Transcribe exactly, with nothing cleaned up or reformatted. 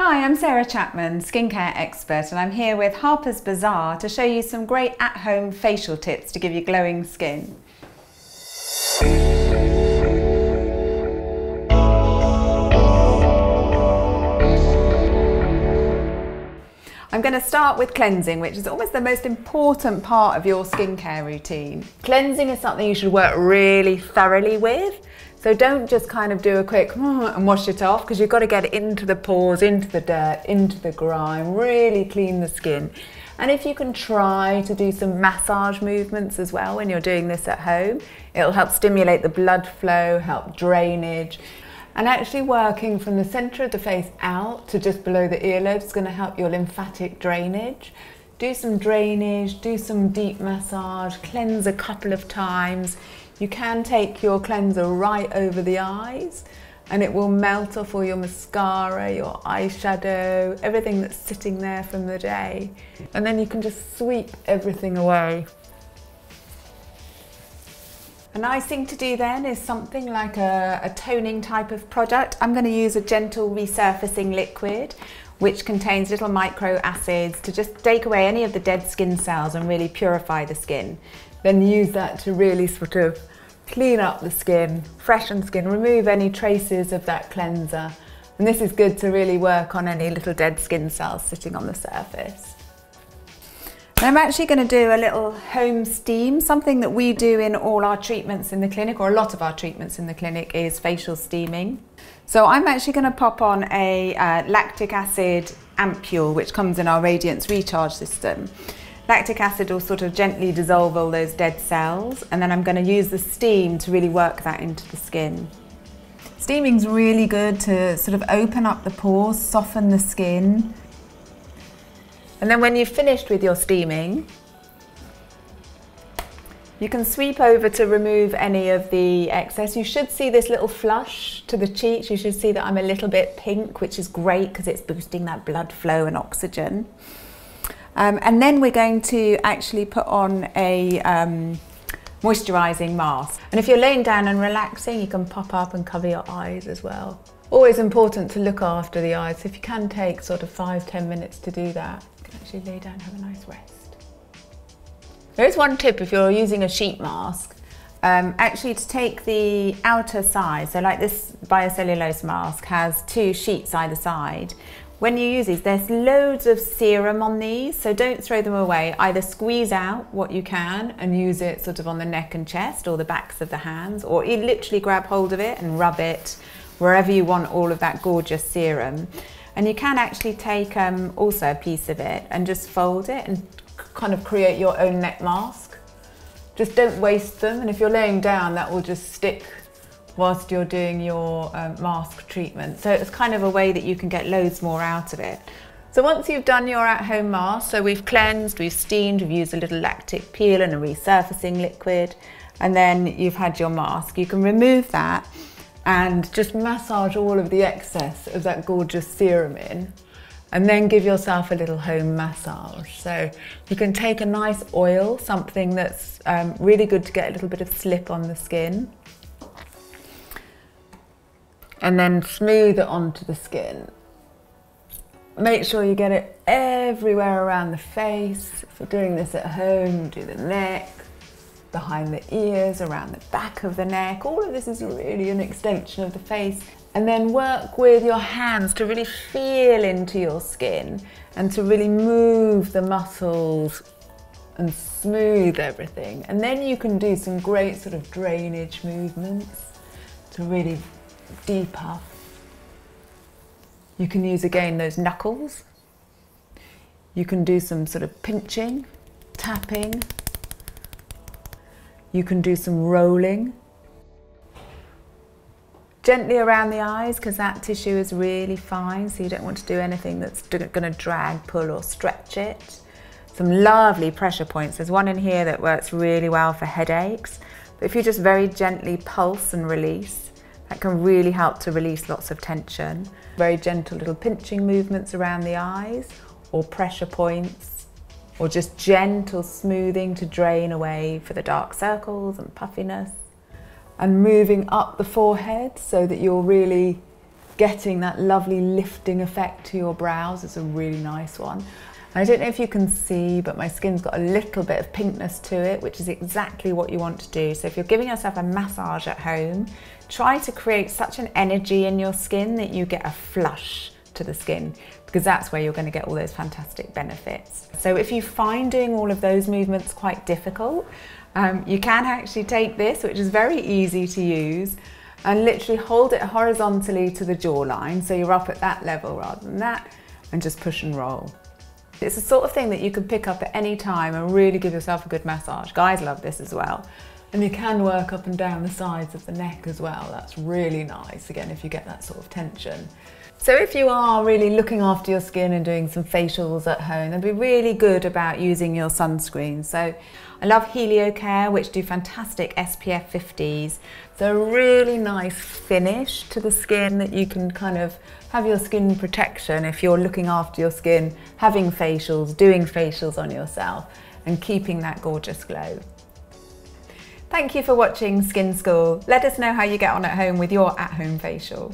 Hi, I'm Sarah Chapman, skincare expert, and I'm here with Harper's Bazaar to show you some great at-home facial tips to give you glowing skin. I'm going to start with cleansing, which is almost the most important part of your skincare routine. Cleansing is something you should work really thoroughly with. So don't just kind of do a quick mm, and wash it off, because you've got to get it into the pores, into the dirt, into the grime, really clean the skin. And if you can try to do some massage movements as well when you're doing this at home, it'll help stimulate the blood flow, help drainage. And actually working from the centre of the face out to just below the earlobes is going to help your lymphatic drainage. Do some drainage, do some deep massage, cleanse a couple of times. You can take your cleanser right over the eyes and it will melt off all your mascara, your eyeshadow, everything that's sitting there from the day. And then you can just sweep everything away. A nice thing to do then is something like a, a toning type of product. I'm going to use a gentle resurfacing liquid which contains little micro acids to just take away any of the dead skin cells and really purify the skin. Then use that to really sort of clean up the skin, freshen skin, remove any traces of that cleanser. And this is good to really work on any little dead skin cells sitting on the surface. I'm actually going to do a little home steam, something that we do in all our treatments in the clinic, or a lot of our treatments in the clinic, is facial steaming. So I'm actually going to pop on a uh, lactic acid ampule, which comes in our Radiance Recharge System. Lactic acid will sort of gently dissolve all those dead cells, and then I'm going to use the steam to really work that into the skin. Steaming's really good to sort of open up the pores, soften the skin. And then when you've finished with your steaming, you can sweep over to remove any of the excess. You should see this little flush to the cheeks. You should see that I'm a little bit pink, which is great because it's boosting that blood flow and oxygen. Um, and then we're going to actually put on a um, moisturising mask. And if you're laying down and relaxing, you can pop up and cover your eyes as well. Always important to look after the eyes. If you can take sort of five, ten minutes to do that, you can actually lay down and have a nice rest. There is one tip if you're using a sheet mask, um, actually to take the outer side. So like this biocellulose mask has two sheets either side. When you use these, there's loads of serum on these, so don't throw them away. Either squeeze out what you can and use it sort of on the neck and chest or the backs of the hands, or you literally grab hold of it and rub it wherever you want all of that gorgeous serum. And you can actually take um, also a piece of it and just fold it and kind of create your own neck mask. Just don't waste them, and if you're laying down that will just stick whilst you're doing your um, mask treatment. So it's kind of a way that you can get loads more out of it. So once you've done your at-home mask, so we've cleansed, we've steamed, we've used a little lactic peel and a resurfacing liquid, and then you've had your mask, you can remove that and just massage all of the excess of that gorgeous serum in, and then give yourself a little home massage. So you can take a nice oil, something that's um, really good to get a little bit of slip on the skin, and then smooth it onto the skin. Make sure you get it everywhere around the face. If you're doing this at home, do the neck, behind the ears, around the back of the neck. All of this is really an extension of the face. And then work with your hands to really feel into your skin and to really move the muscles and smooth everything. And then you can do some great sort of drainage movements to really deeper. You can use again those knuckles. You can do some sort of pinching, tapping. You can do some rolling. Gently around the eyes, because that tissue is really fine, so you don't want to do anything that's going to drag, pull or stretch it. Some lovely pressure points. There's one in here that works really well for headaches. But if you just very gently pulse and release, that can really help to release lots of tension. Very gentle little pinching movements around the eyes, or pressure points, or just gentle smoothing to drain away for the dark circles and puffiness. And moving up the forehead so that you're really getting that lovely lifting effect to your brows. It's a really nice one. I don't know if you can see, but my skin's got a little bit of pinkness to it, which is exactly what you want to do. So if you're giving yourself a massage at home, try to create such an energy in your skin that you get a flush to the skin, because that's where you're going to get all those fantastic benefits. So if you find doing all of those movements quite difficult, um, you can actually take this, which is very easy to use, and literally hold it horizontally to the jawline, so you're up at that level rather than that, and just push and roll. It's the sort of thing that you can pick up at any time and really give yourself a good massage. Guys love this as well. And you can work up and down the sides of the neck as well. That's really nice, again, if you get that sort of tension. So if you are really looking after your skin and doing some facials at home, they'd be really good about using your sunscreen. So I love Heliocare, which do fantastic S P F fifties. They're a really nice finish to the skin that you can kind of have your skin protection if you're looking after your skin, having facials, doing facials on yourself, and keeping that gorgeous glow. Thank you for watching SkinSchool. Let us know how you get on at home with your at-home facial.